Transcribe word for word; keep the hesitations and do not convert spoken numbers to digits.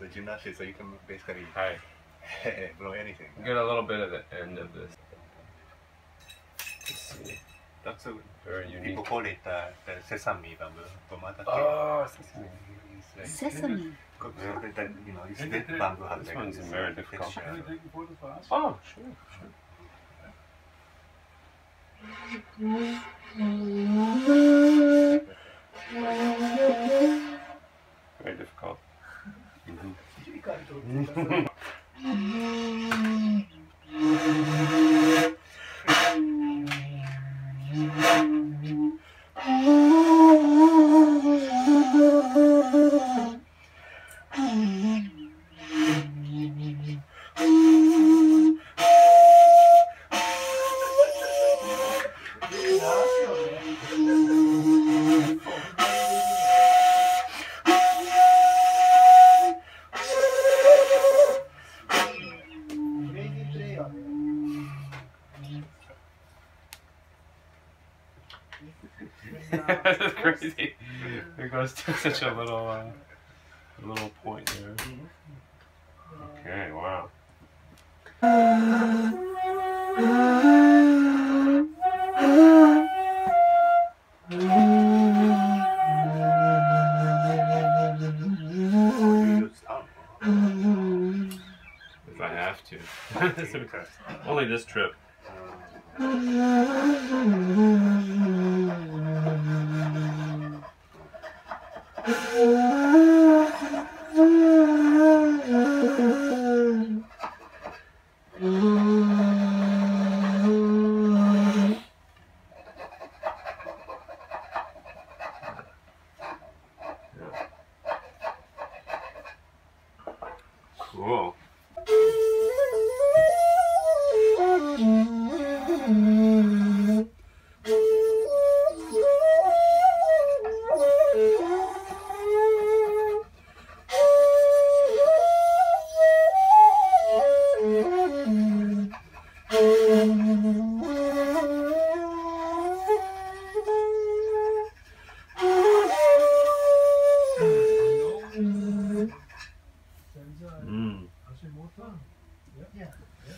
The jinashi, so you can basically Hi. blow anything. You get a little bit of the end of this. Let's see. That's a very unique. People call it uh, the sesame bamboo. Oh, sesame. Like, sesame. That, you know, you see the bamboo has this one's very difficult. Oh, sure, sure. Very difficult. Mm-hmm. This is crazy. It goes to such a little, uh, little point there. Okay, wow. If I have to. Only this trip. Cool. Mm. Yeah. Yeah.